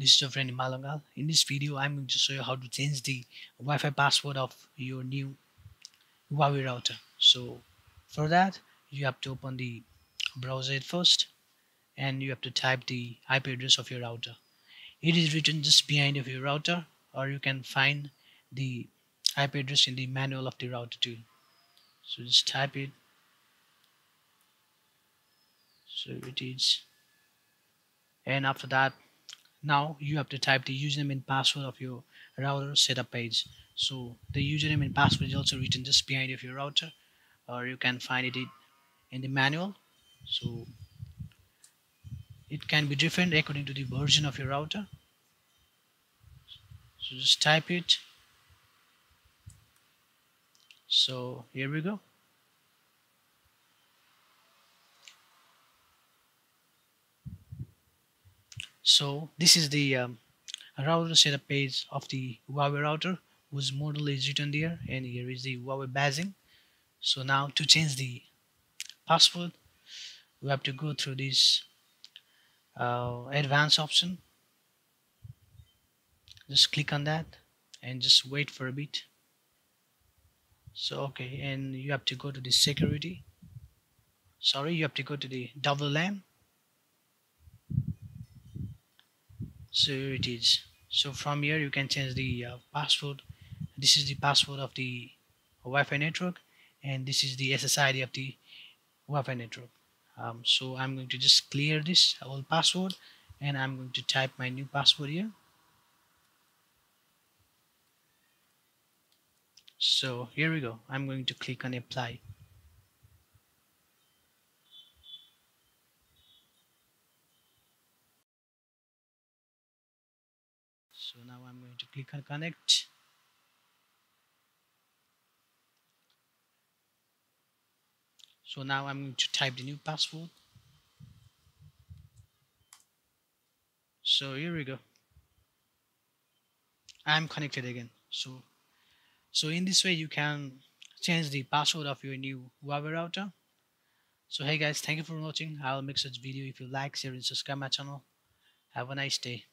This is your friend Himal Dangal. In this video, I'm going to show you how to change the Wi-Fi password of your new Huawei router. So for that, you have to open the browser at first, and you have to type the IP address of your router. It is written just behind of your router, or you can find the IP address in the manual of the router too. So just type it. So it is, and after that, now you have to type the username and password of your router setup page. So the username and password is also written just behind of your router, or you can find it in the manual. So it can be different according to the version of your router. So just type it. So here we go. So this is the router setup page of the Huawei router, whose model is written there, and here is the Huawei badging. So now to change the password, we have to go through this advanced option. Just click on that and just wait for a bit. So okay, and you have to go to the security. Sorry, you have to go to the double LAN. So here it is. So from here you can change the password. This is the password of the Wi-Fi network, and this is the SSID of the Wi-Fi network. So I'm going to just clear this old password, and I'm going to type my new password here. So here we go. I'm going to click on apply. So now I'm going to click on connect. So now I'm going to type the new password. So here we go. I'm connected again. So in this way you can change the password of your new Huawei router. So hey guys, thank you for watching. I'll make such video. If you like, share and subscribe my channel. Have a nice day.